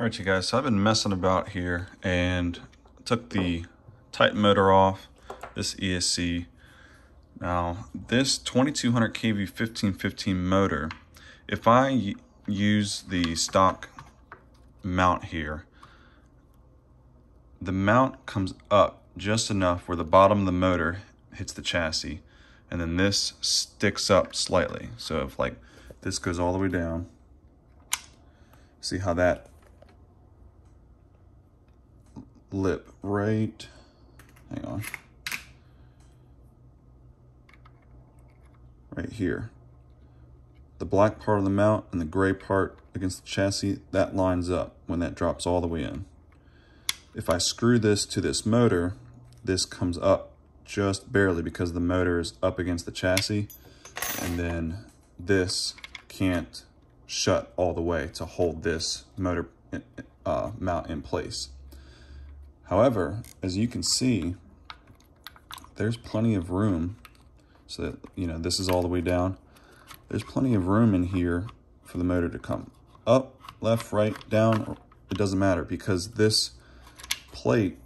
Alright you guys, so I've been messing about here and took the Titan motor off this ESC. Now this 2200 kV 1515 motor, if I use the stock mount here, the mount comes up just enough where the bottom of the motor hits the chassis, and then this sticks up slightly. So if like this goes all the way down, see how that lip right, hang on, right here, the black part of the mount and the gray part against the chassis, that lines up when that drops all the way in. If I screw this to this motor, this comes up just barely because the motor is up against the chassis, and then this can't shut all the way to hold this motor mount in place. However, as you can see, there's plenty of room. So that, you know, this is all the way down. There's plenty of room in here for the motor to come up, left, right, down. It doesn't matter because this plate,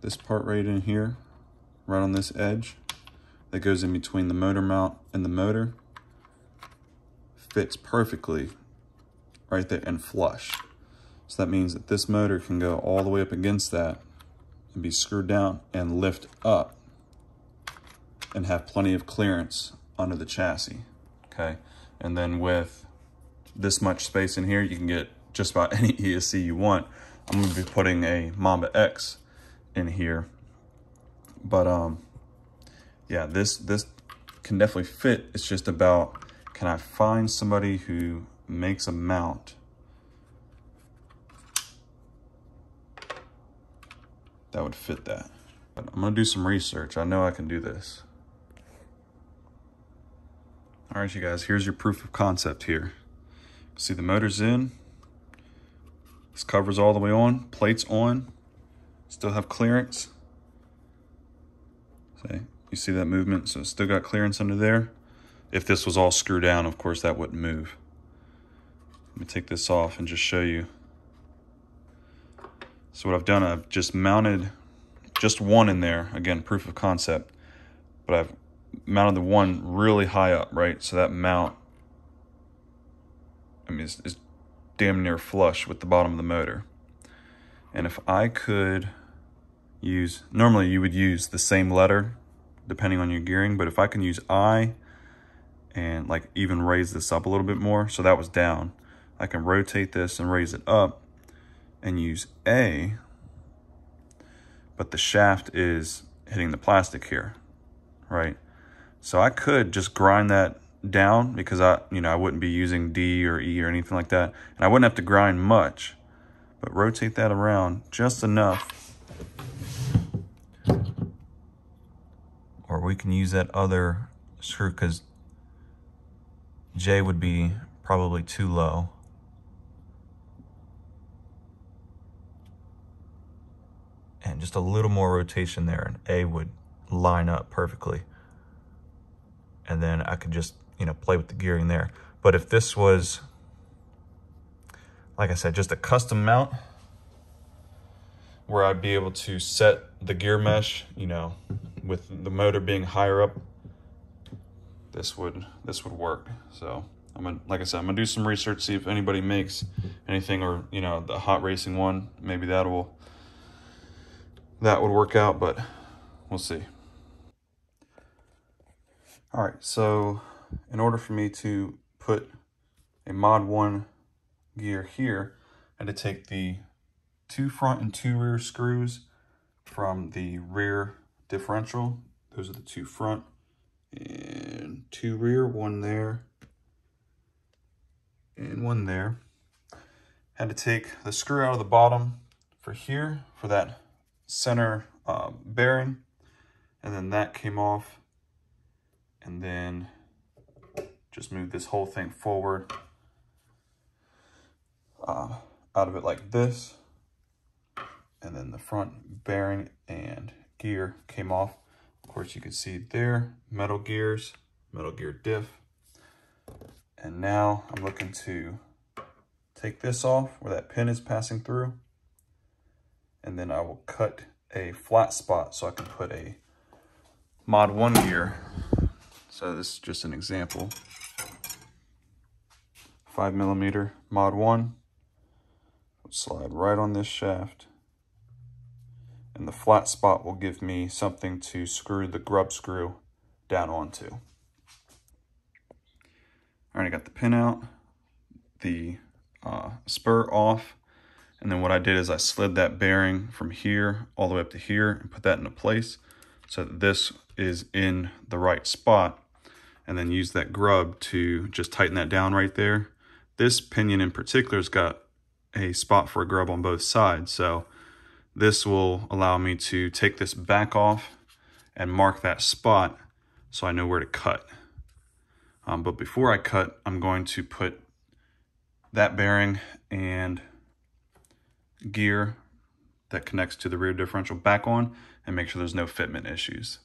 this part right in here, right on this edge that goes in between the motor mount and the motor, fits perfectly right there and flush. So that means that this motor can go all the way up against that and be screwed down and lift up and have plenty of clearance under the chassis. Okay, and then with this much space in here, you can get just about any ESC you want. I'm gonna be putting a Mamba X in here, but yeah, this can definitely fit. It's just about, can I find somebody who makes a mount that would fit that? But I'm gonna do some research. I know I can do this. All right, you guys, here's your proof of concept here. See, the motor's in. This cover's all the way on, plate's on, still have clearance. See, you see that movement? So it's still got clearance under there. If this was all screwed down, of course, that wouldn't move. Let me take this off and just show you. So what I've done, I've just mounted just one in there. Again, proof of concept. But I've mounted the one really high up, right? So that mount, I mean, it's damn near flush with the bottom of the motor. And if I could use, normally you would use the same letter depending on your gearing, but if I can use I and like even raise this up a little bit more, so that was down, I can rotate this and raise it up and use A, but the shaft is hitting the plastic here, right? So I could just grind that down because I wouldn't be using D or E or anything like that, and I wouldn't have to grind much, but rotate that around just enough. Or we can use that other screw because J would be probably too low. And just a little more rotation there and A would line up perfectly. And then I could just, you know, play with the gearing there. But if this was, like I said, just a custom mount where I'd be able to set the gear mesh, you know, with the motor being higher up, this would work. So I'm gonna, like I said, I'm gonna do some research, see if anybody makes anything, or you know, the hot racing one, maybe that would work out, but we'll see. All right, so in order for me to put a Mod 1 gear here, I had to take the 2 front and 2 rear screws from the rear differential. Those are the 2 front and 2 rear, one there and one there. Had to take the screw out of the bottom for here, for that center bearing, and then that came off, and then just move this whole thing forward out of it like this, and then the front bearing and gear came off. Of course, you can see there, metal gears, metal gear diff, And now I'm looking to take this off where that pin is passing through. And then I will cut a flat spot so I can put a Mod 1 gear. So this is just an example. 5mm Mod 1. I'll slide right on this shaft. And the flat spot will give me something to screw the grub screw down onto. All right, I got the pin out, the spur off, and then what I did is I slid that bearing from here all the way up to here and put that into place so that this is in the right spot, and then use that grub to just tighten that down right there. This pinion in particular has got a spot for a grub on both sides, so this will allow me to take this back off and mark that spot so I know where to cut. But before I cut, I'm going to put that bearing and gear that connects to the rear differential back on and make sure there's no fitment issues.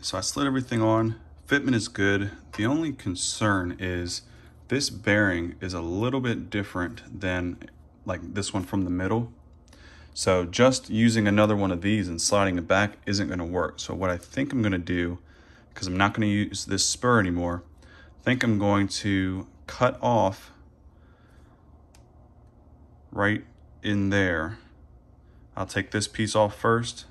So I slid everything on. Fitment is good. The only concern is this bearing is a little bit different than like this one from the middle. So just using another one of these and sliding it back isn't going to work. So what I think I'm going to do, because I'm not going to use this spur anymore, I think I'm going to cut off right in there. I'll take this piece off first,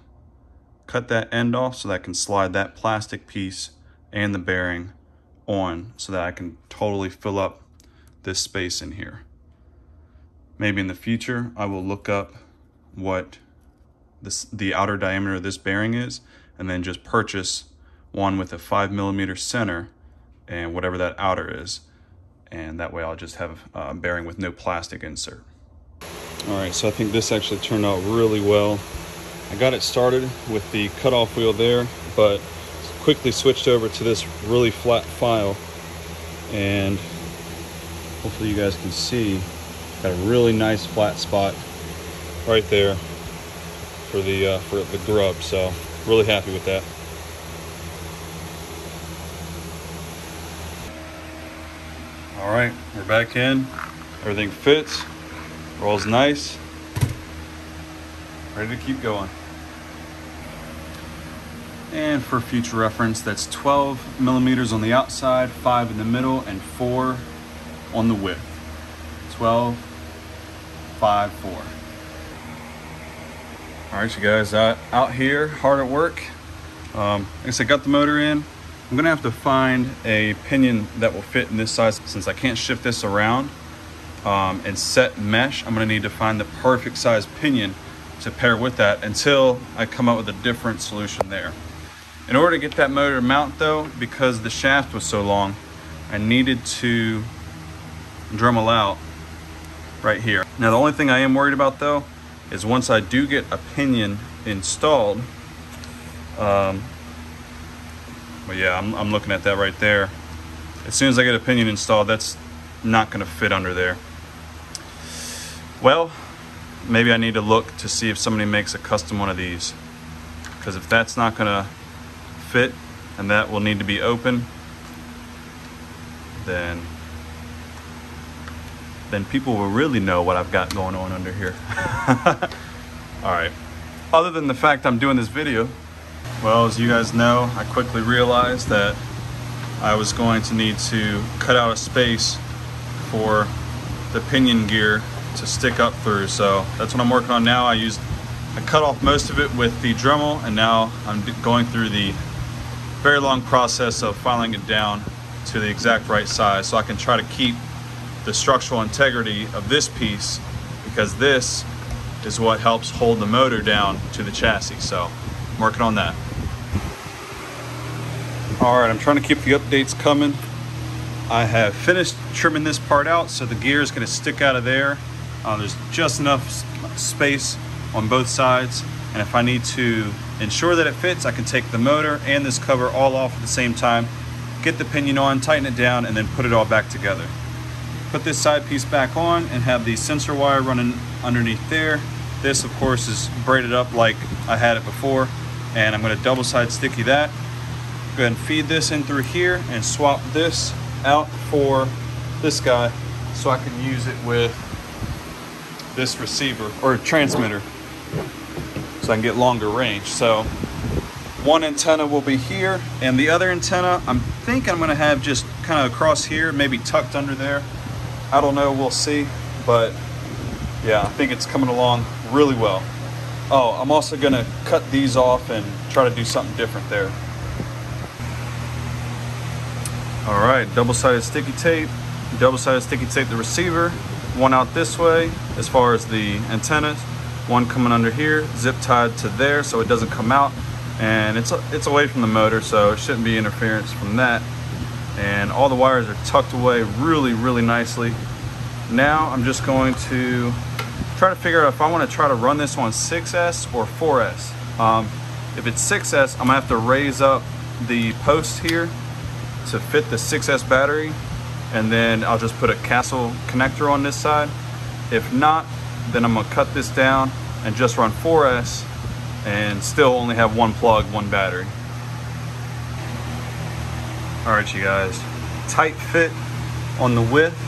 cut that end off so that I can slide that plastic piece and the bearing on so that I can totally fill up this space in here. Maybe in the future I will look up what the outer diameter of this bearing is, and then just purchase one with a 5mm center and whatever that outer is, and that way I'll just have a bearing with no plastic insert. All right, so I think this actually turned out really well. I got it started with the cutoff wheel there, but quickly switched over to this really flat file, and hopefully you guys can see, got a really nice flat spot right there for the grub. So really happy with that. All right, we're back in. Everything fits, rolls nice. Ready to keep going. And for future reference, that's 12mm on the outside, 5 in the middle, and 4 on the width. 12, 5, 4. All right, you guys, out here, hard at work. Like I said, got the motor in. I'm gonna have to find a pinion that will fit in this size since I can't shift this around, and set mesh. I'm gonna need to find the perfect size pinion to pair with that until I come up with a different solution there. In order to get that motor to mount though, because the shaft was so long, I needed to Dremel out right here. Now, the only thing I am worried about though is once I do get a pinion installed, well, yeah, I'm looking at that right there. As soon as I get a pinion installed, that's not gonna fit under there. Well, maybe I need to look to see if somebody makes a custom one of these, because if that's not gonna fit and that will need to be open, then people will really know what I've got going on under here. All right, other than the fact I'm doing this video, well, as you guys know, I quickly realized that I was going to need to cut out a space for the pinion gear to stick up through. So that's what I'm working on now. I cut off most of it with the Dremel, and now I'm going through the very long process of filing it down to the exact right size so I can try to keep the structural integrity of this piece, because this is what helps hold the motor down to the chassis. So I'm working on that. All right, I'm trying to keep the updates coming. I have finished trimming this part out, so the gear is going to stick out of there. There's just enough space on both sides, and if I need to ensure that it fits, I can take the motor and this cover all off at the same time, get the pinion on, tighten it down, and then put it all back together. Put this side piece back on and have the sensor wire running underneath there. This, of course, is braided up like I had it before, and I'm going to double side sticky that. Go ahead and feed this in through here and swap this out for this guy so I can use it with this receiver or transmitter so I can get longer range. So one antenna will be here and the other antenna I'm thinking I'm going to have just kind of across here, maybe tucked under there. I don't know, we'll see, but yeah, I think it's coming along really well. Oh, I'm also going to cut these off and try to do something different there. All right, double-sided sticky tape. Double-sided sticky tape the receiver, one out this way as far as the antennas, one coming under here, zip tied to there so it doesn't come out, and it's away from the motor, so it shouldn't be interference from that. And all the wires are tucked away really, really nicely. Now I'm just going to try to figure out if I want to try to run this on 6S or 4S. If it's 6S, I'm gonna have to raise up the post here to fit the 6S battery, and then I'll just put a Castle connector on this side. If not, then I'm gonna cut this down and just run 4S and still only have one plug, one battery. All right, you guys, tight fit on the width,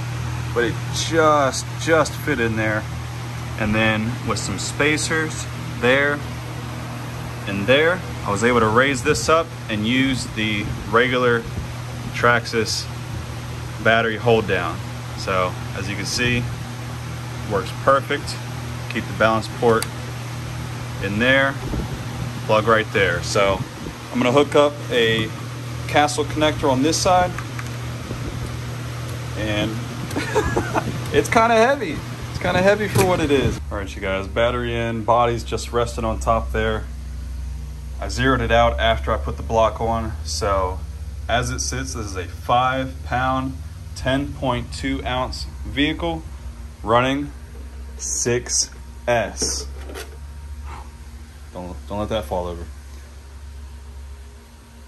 but it just fit in there. And then with some spacers there and there, I was able to raise this up and use the regular Traxxas battery hold down. So as you can see, works perfect. Keep the balance port in there, plug right there. So I'm gonna hook up a Castle connector on this side, and it's kind of heavy. It's kind of heavy for what it is. All right, you guys, battery in, body's just resting on top there. I zeroed it out after I put the block on. So as it sits, this is a 5 pound, 10.2 ounce vehicle running 6S. Don't let that fall over.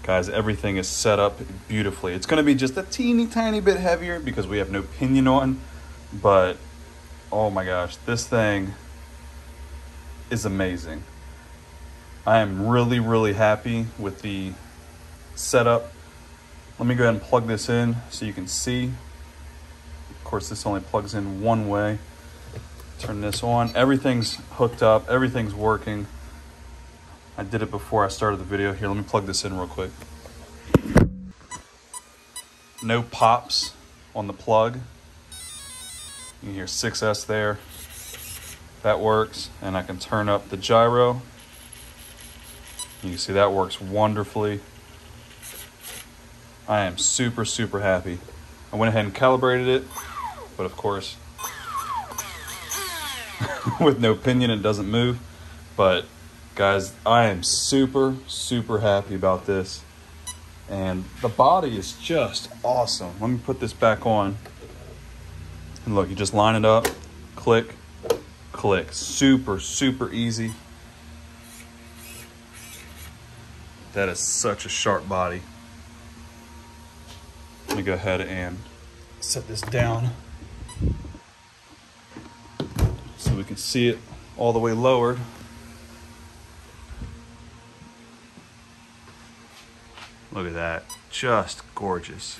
Guys, everything is set up beautifully. It's gonna be just a teeny tiny bit heavier because we have no pinion on, but oh my gosh, this thing is amazing. I am really, really happy with the setup. Let me go ahead and plug this in so you can see. Of course, this only plugs in one way. Turn this on, everything's hooked up, everything's working. I did it before I started the video. Here, let me plug this in real quick. No pops on the plug. You can hear 6S there. That works. And I can turn up the gyro. You can see that works wonderfully. I am super, super happy. I went ahead and calibrated it, but of course, with no pinion, it doesn't move, but guys, I am super, super happy about this. And the body is just awesome. Let me put this back on. And look, you just line it up, click, click. Super, super easy. That is such a sharp body. Let me go ahead and set this down so we can see it all the way lowered. Look at that, just gorgeous.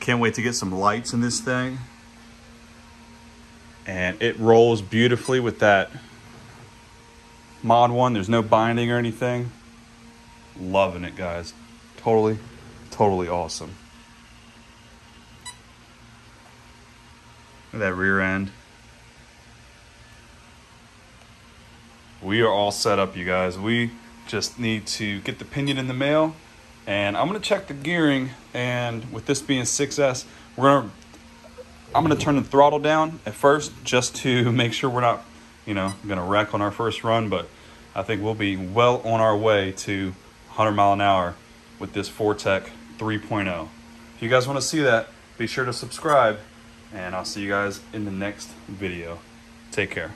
Can't wait to get some lights in this thing. And it rolls beautifully with that Mod 1. There's no binding or anything. Loving it, guys. Totally, totally awesome. Look at that rear end. We are all set up, you guys. We just need to get the pinion in the mail, and I'm gonna check the gearing, and with this being 6S, I'm gonna turn the throttle down at first just to make sure we're not, you know, gonna wreck on our first run, but I think we'll be well on our way to 100 mile an hour with this 4-Tec 3.0. If you guys wanna see that, be sure to subscribe, and I'll see you guys in the next video. Take care.